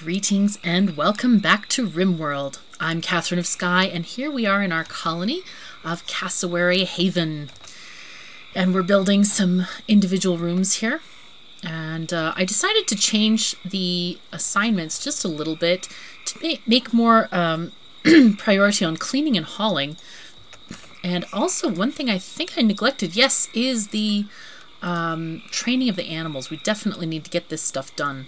Greetings and welcome back to RimWorld. I'm Katherine of Sky, and here we are in our colony of Cassowary Haven. And we're building some individual rooms here. And I decided to change the assignments just a little bit to make more priority on cleaning and hauling. And also one thing I think I neglected, yes, is the training of the animals. We definitely need to get this stuff done.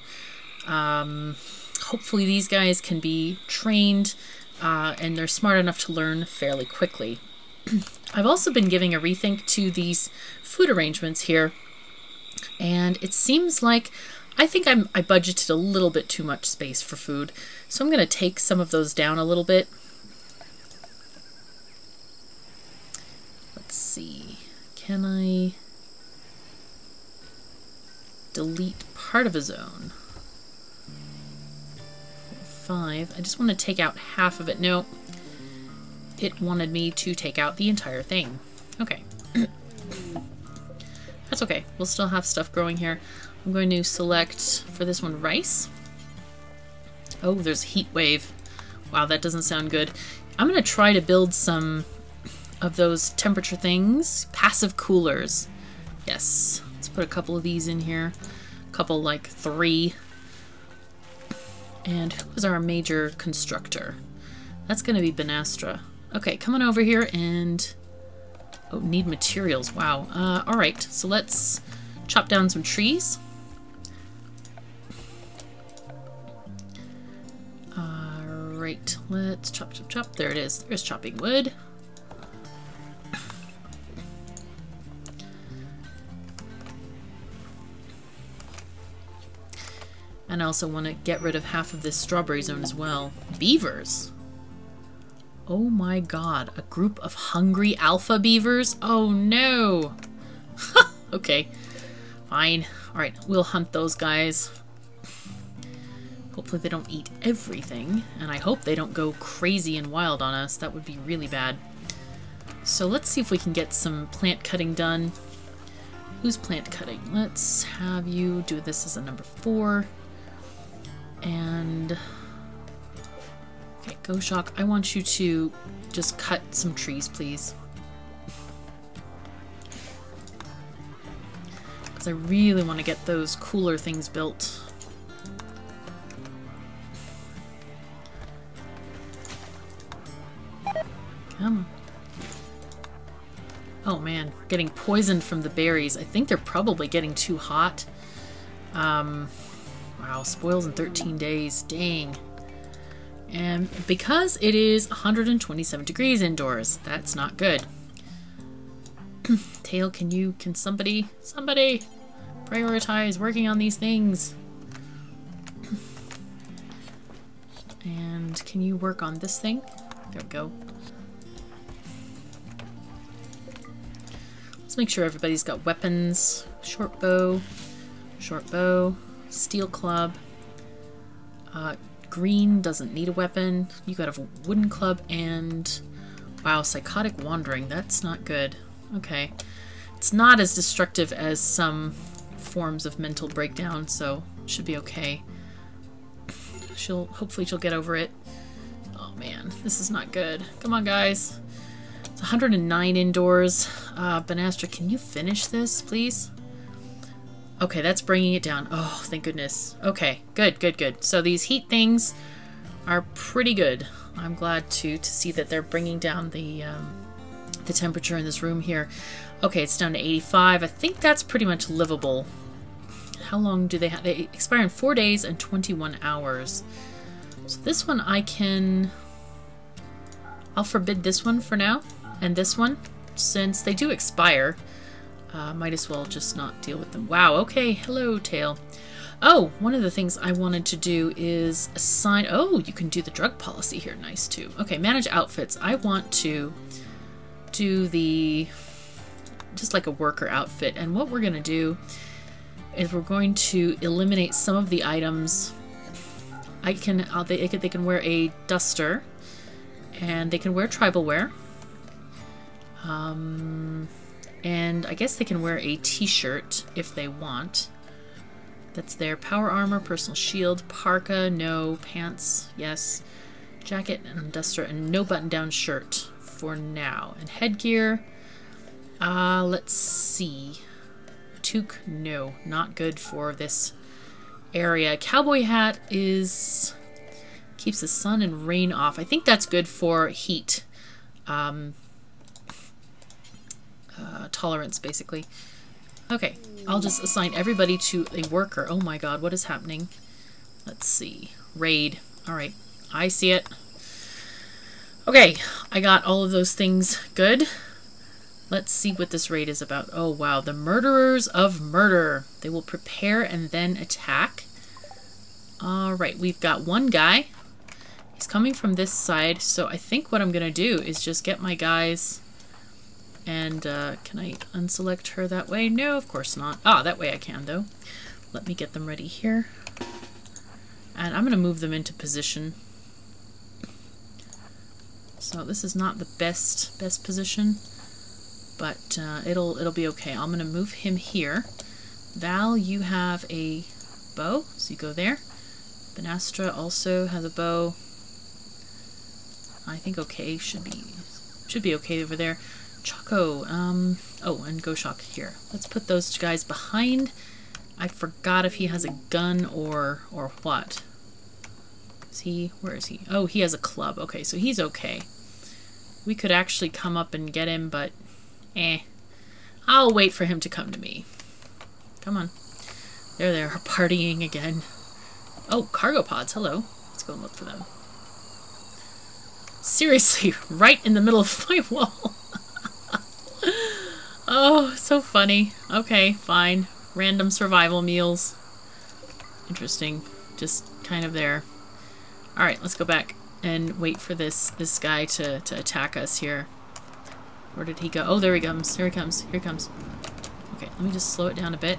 Hopefully these guys can be trained and they're smart enough to learn fairly quickly. I've also been giving a rethink to these food arrangements here, and it seems like I think I budgeted a little bit too much space for food, so I'm going to take some of those down a little bit. Let's see, can I delete part of a zone? 5. I just want to take out half of it. No, it wanted me to take out the entire thing. Okay. That's okay. We'll still have stuff growing here. I'm going to select for this one rice. Oh, there's a heat wave. Wow, that doesn't sound good. I'm going to try to build some of those temperature things. Passive coolers. Yes. Let's put a couple of these in here. A couple, like 3. And who is our major constructor? That's going to be Banastra. Okay, come on over here and... Oh, need materials. Wow. Alright, so let's chop down some trees. Alright, let's chop, chop, chop. There it is. There's chopping wood. And I also want to get rid of half of this strawberry zone as well. Beavers. Oh my god. A group of hungry alpha beavers? Oh no. Okay. Fine. Alright, we'll hunt those guys. Hopefully they don't eat everything. And I hope they don't go crazy and wild on us. That would be really bad. So let's see if we can get some plant cutting done. Who's plant cutting? Let's have you do this as a number 4. And okay, Go-Shock, I want you to just cut some trees, please, because I really want to get those cooler things built. Come on. Oh man, we're getting poisoned from the berries. I think they're probably getting too hot. Wow, spoils in 13 days. Dang. And because it is 127 degrees indoors, that's not good. Tail, can somebody prioritize working on these things? And can you work on this thing? There we go. Let's make sure everybody's got weapons. Short bow, short bow. Steel club. Green doesn't need a weapon. You got a wooden club and... Wow, psychotic wandering. That's not good. Okay. It's not as destructive as some forms of mental breakdown, so should be okay. Hopefully she'll get over it. Oh man, this is not good. Come on, guys. It's 109 indoors. Banastra, can you finish this, please? Okay, that's bringing it down. Oh, thank goodness. Okay, good, good, good. So these heat things are pretty good. I'm glad to see that they're bringing down the temperature in this room here. Okay, it's down to 85. I think that's pretty much livable. How long do they have? They expire in 4 days and 21 hours. So this one I can... I'll forbid this one for now, and this one, since they do expire. Might as well just not deal with them. Wow, okay, hello, Tail. Oh, one of the things I wanted to do is assign... Oh, you can do the drug policy here, nice too. Okay, manage outfits. I want to do the... just like a worker outfit. And what we're going to do is we're going to eliminate some of the items. They can wear a duster, and they can wear tribal wear. And I guess they can wear a t-shirt if they want. That's there. Power armor, personal shield, parka, no. Pants, yes. Jacket and duster, and no button-down shirt for now. And headgear, let's see. Toque, no. Not good for this area. Cowboy hat is... keeps the sun and rain off. I think that's good for heat. Tolerance, basically. Okay, I'll just assign everybody to a worker. Oh my god, what is happening? Let's see. Raid. Alright, I see it. Okay, I got all of those things good. Let's see what this raid is about. Oh wow, the murderers of murder. They will prepare and then attack. Alright, we've got one guy. He's coming from this side, so I think what I'm gonna do is just get my guys... And can I unselect her that way? No, of course not. Ah, that way I can, though. Let me get them ready here. And I'm going to move them into position. So this is not the best position, but it'll be okay. I'm going to move him here. Val, you have a bow, so you go there. Banastra also has a bow. I think okay, should be okay over there. Choco, oh, and Go-Shock here. Let's put those guys behind. I forgot if he has a gun or what. Is he, where is he? Oh, he has a club. Okay, so he's okay. We could actually come up and get him, but eh. I'll wait for him to come to me. Come on. There they are, partying again. Oh, cargo pods, hello. Let's go and look for them. Seriously, right in the middle of my wall. Oh, so funny. Okay, fine. Random survival meals. Interesting. Just kind of there. Alright, let's go back and wait for this guy to attack us here. Where did he go? Oh, there he comes. Here he comes. Here he comes. Okay, let me just slow it down a bit.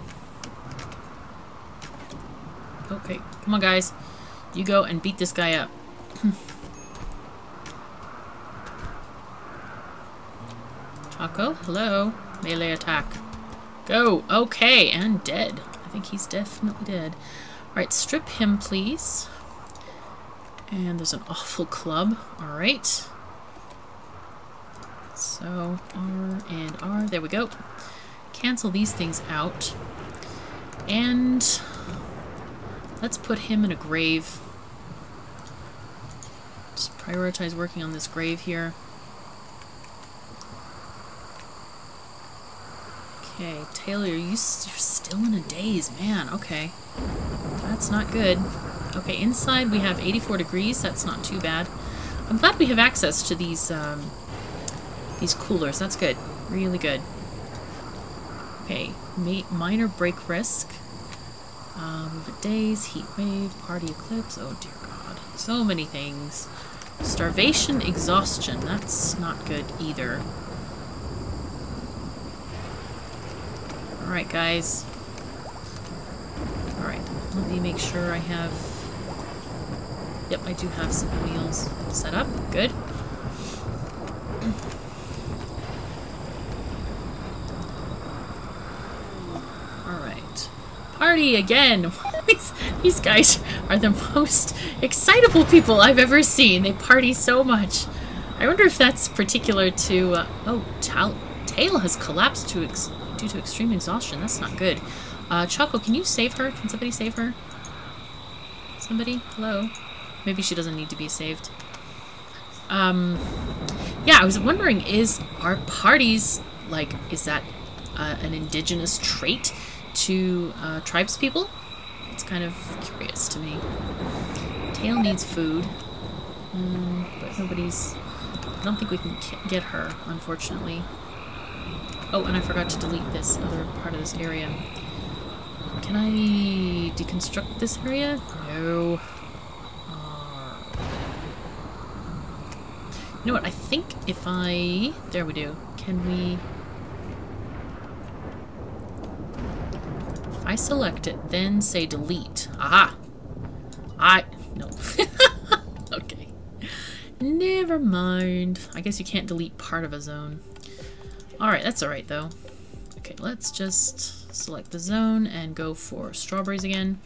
Okay, come on guys. You go and beat this guy up. Taco, hello. Melee attack. Go! Okay, and dead. I think he's definitely dead. Alright, strip him, please. And there's an awful club. Alright. So, R and R. There we go. Cancel these things out. And let's put him in a grave. Just prioritize working on this grave here. Okay, Taylor, you're still in a daze, man. Okay, that's not good. Okay, inside we have 84 degrees. That's not too bad. I'm glad we have access to these coolers. That's good, really good. Okay, minor break risk. Daze, heat wave, party eclipse. Oh dear God, so many things. Starvation, exhaustion. That's not good either. Alright guys, alright, let me make sure I have, yep, I do have some meals set up, good. Alright, party again! These guys are the most excitable people I've ever seen, they party so much. I wonder if that's particular to, oh, Tail has collapsed to due to extreme exhaustion. That's not good. Choco, can you save her? Can somebody save her? Somebody? Hello? Maybe she doesn't need to be saved. Yeah, I was wondering, are parties, like, is that an indigenous trait to tribes people? It's kind of curious to me. Tail needs food. But nobody's... I don't think we can get her, unfortunately. Oh, and I forgot to delete this other part of this area. Can I deconstruct this area? No. You know what, I think if I... There we do. Can we... If I select it, then say delete. Aha! No. Okay. Never mind. I guess you can't delete part of a zone. Alright, that's alright though. Okay, let's just select the zone and go for strawberries again.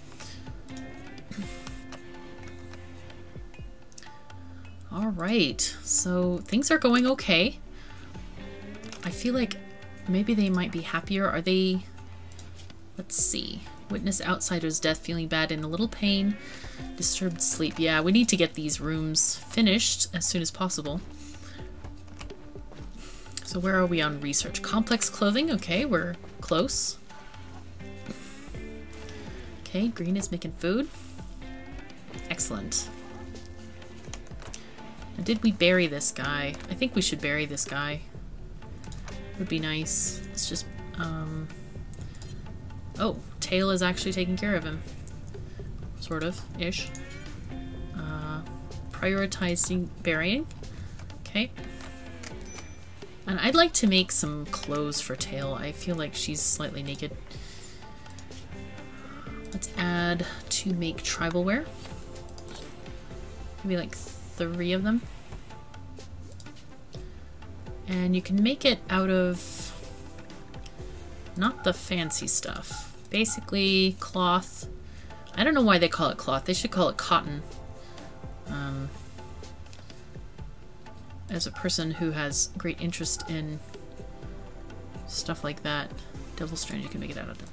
Alright, so things are going okay. I feel like maybe they might be happier. Are they... Let's see. Witness outsider's death, feeling bad and a little pain. Disturbed sleep. Yeah, we need to get these rooms finished as soon as possible. So where are we on research? Complex clothing. Okay, we're close. Okay, green is making food. Excellent. Now, did we bury this guy? I think we should bury this guy. Would be nice. Let's just... Oh, Tail is actually taking care of him. Sort of, ish. Prioritizing burying. Okay. And I'd like to make some clothes for Tail. I feel like she's slightly naked. Let's add to make tribal wear. Maybe like 3 of them. And you can make it out of not the fancy stuff. Basically cloth. I don't know why they call it cloth. They should call it cotton. As a person who has great interest in stuff like that, Devil Strand, you can make it out of it.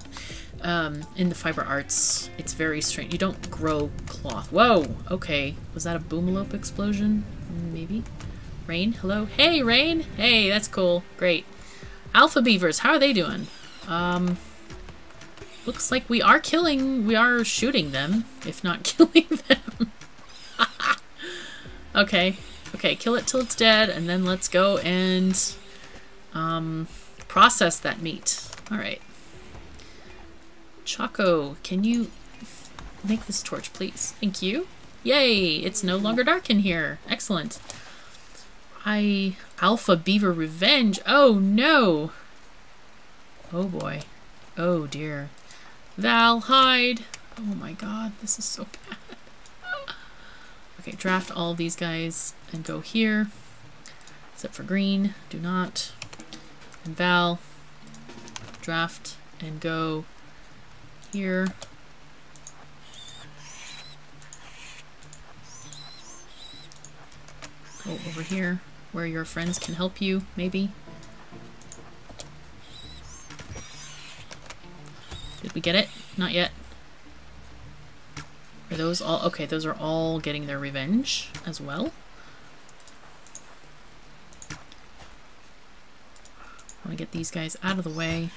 In the fiber arts, it's very strange. You don't grow cloth. Whoa! Okay. Was that a boomalope explosion? Maybe. Rain? Hello? Hey, Rain! Hey, that's cool. Great. Alpha beavers, how are they doing? Looks like we are killing, we are shooting them, if not killing them. Okay. Okay, kill it till it's dead, and then let's go and process that meat. Alright. Choco, can you make this torch, please? Thank you. Yay! It's no longer dark in here. Excellent. Alpha Beaver Revenge. Oh, no! Oh, boy. Oh, dear. Val, hide! Oh, my God. This is so bad. Okay, draft all these guys and go here. Except for green, do not. And Val, draft and go here. Go over here where your friends can help you, maybe. Did we get it? Not yet. Are those all? Okay, those are all getting their revenge as well. I want to get these guys out of the way.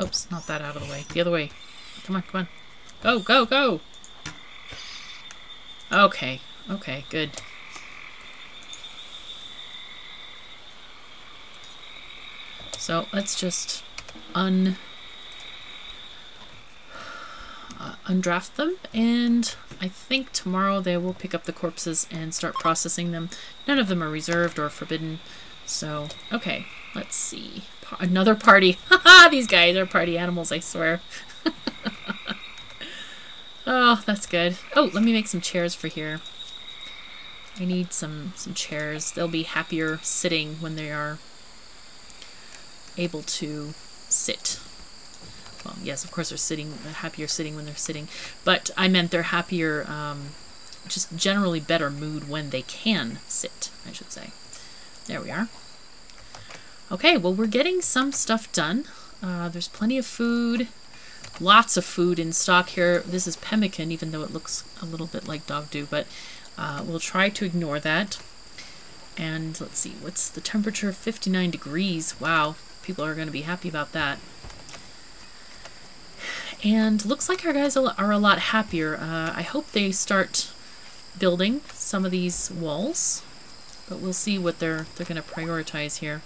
Oops, not that out of the way. The other way. Come on, come on. Go, go, go! Okay, okay, good. So let's just undraft them, and I think tomorrow they will pick up the corpses and start processing them. None of them are reserved or forbidden, so okay, let's see. Another party. Haha, these guys are party animals, I swear. Oh, that's good. Oh, let me make some chairs for here. I need some chairs. They'll be happier sitting when they are able to sit. Well, yes, of course they're sitting, happier sitting when they're sitting, but I meant they're happier, just generally better mood when they can sit, I should say. There we are. Okay, well, we're getting some stuff done. There's plenty of food, lots of food in stock here. This is pemmican, even though it looks a little bit like dog do, but we'll try to ignore that. And let's see, what's the temperature? 59 degrees. Wow, people are going to be happy about that. And looks like our guys are a lot happier. I hope they start building some of these walls, but we'll see what they're going to prioritize here.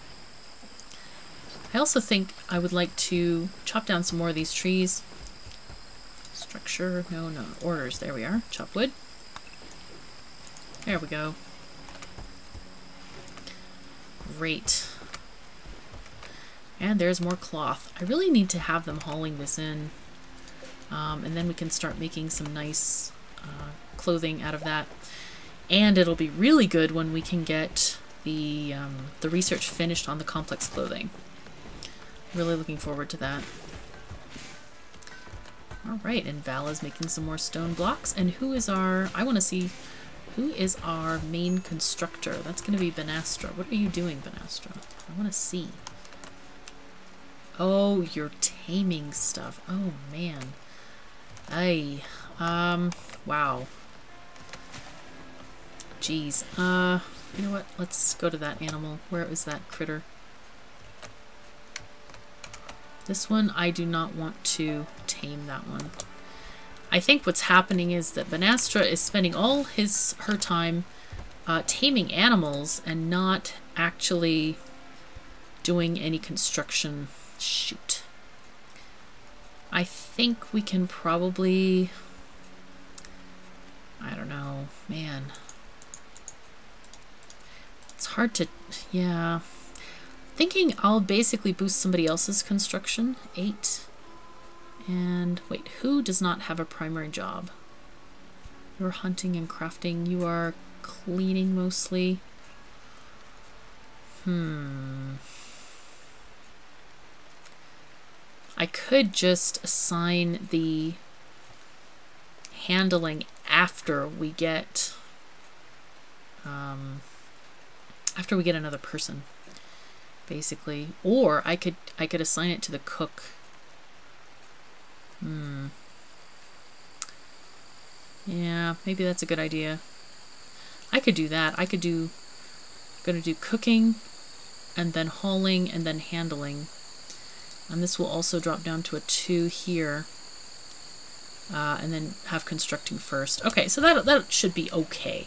I also think I would like to chop down some more of these trees. Structure, no, no, orders, there we are. Chop wood. There we go. Great. And there's more cloth. I really need to have them hauling this in. And then we can start making some nice clothing out of that. And it'll be really good when we can get the research finished on the complex clothing. Really looking forward to that. Alright, and Val is making some more stone blocks. And who is our... I want to see who is our main constructor. That's going to be Banastra. What are you doing, Banastra? I want to see. Oh, you're taming stuff. Oh, man. Aye. Wow. Jeez. You know what? Let's go to that animal. Where is that critter? This one, I do not want to tame that one. I think what's happening is that Banastra is spending all her time taming animals and not actually doing any construction. Shoot. I think we can probably... I don't know. Man. It's hard to... Yeah... Thinking I'll basically boost somebody else's construction. 8. And wait, who does not have a primary job? You're hunting and crafting. You are cleaning mostly. I could just assign the handling after we get another person. Basically, or I could assign it to the cook. Yeah, maybe that's a good idea. I could do that. I'm gonna do cooking, and then hauling, and then handling, and this will also drop down to a 2 here, and then have constructing first. Okay, so that should be okay.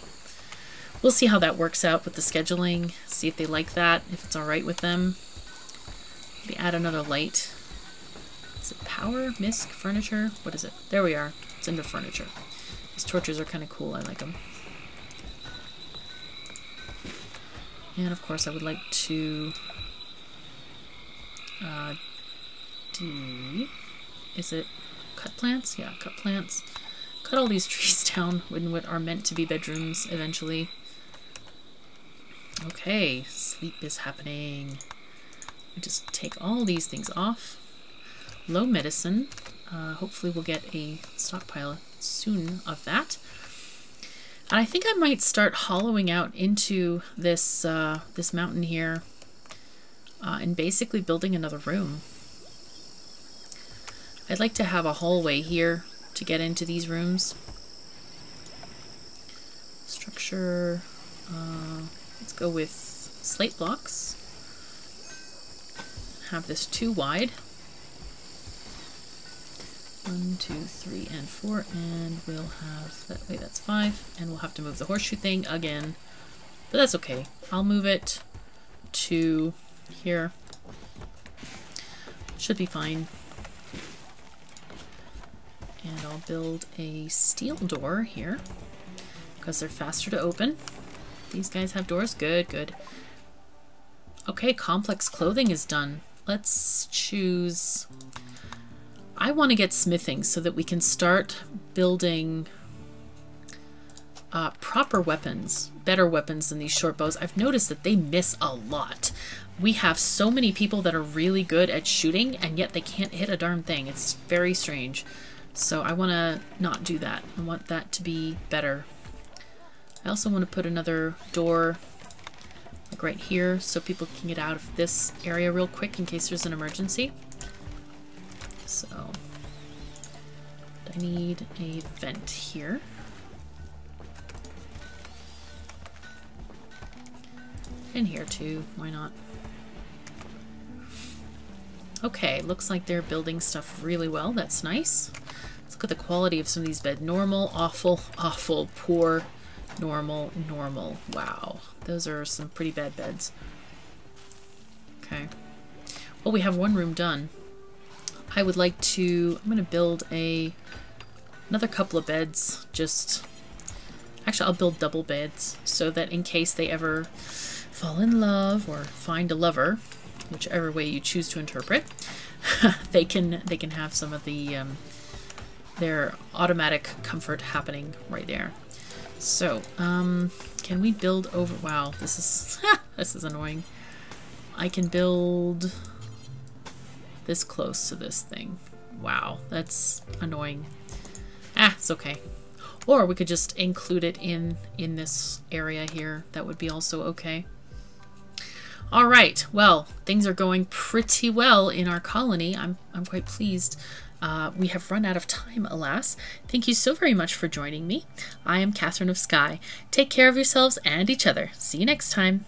We'll see how that works out with the scheduling, see if they like that, if it's alright with them. Maybe add another light. Is it power? Misc? Furniture? What is it? There we are. It's under furniture. These torches are kind of cool. I like them. And of course I would like to... Is it cut plants? Yeah, cut plants. Cut all these trees down in what are meant to be bedrooms eventually. Okay, sleep is happening. We just take all these things off. Low medicine. Hopefully we'll get a stockpile soon of that. And I think I might start hollowing out into this this mountain here and basically building another room. I'd like to have a hallway here to get into these rooms. Structure. Let's go with slate blocks. Have this 2 wide. 1, 2, 3, and 4, and we'll have that way. That's 5, and we'll have to move the horseshoe thing again, but that's okay. I'll move it to here. Should be fine. And I'll build a steel door here because they're faster to open. These guys have doors. Good, good. Okay, complex clothing is done. Let's choose... I want to get smithing so that we can start building proper weapons, better weapons than these short bows. I've noticed that they miss a lot. We have so many people that are really good at shooting and yet they can't hit a darn thing. It's very strange. So I want to not do that. I want that to be better. I also want to put another door like right here so people can get out of this area real quick in case there's an emergency. So I need a vent here. And here too, why not? Okay, looks like they're building stuff really well. That's nice. Let's look at the quality of some of these beds. Normal, awful, awful, poor, normal, normal. Wow. Those are some pretty bad beds. Okay. Well, we have one room done. I would like to... I'm going to build another couple of beds. Just... Actually, I'll build double beds so that in case they ever fall in love or find a lover... whichever way you choose to interpret, they can have some of the their automatic comfort happening right there. So can we build over? Wow, this is this is annoying. I can build this close to this thing. Wow, that's annoying. Ah, it's okay. Or we could just include it in this area here. That would be also okay. All right, well, things are going pretty well in our colony. I'm quite pleased. We have run out of time, alas. Thank you so very much for joining me. I am Katherine of Sky. Take care of yourselves and each other. See you next time.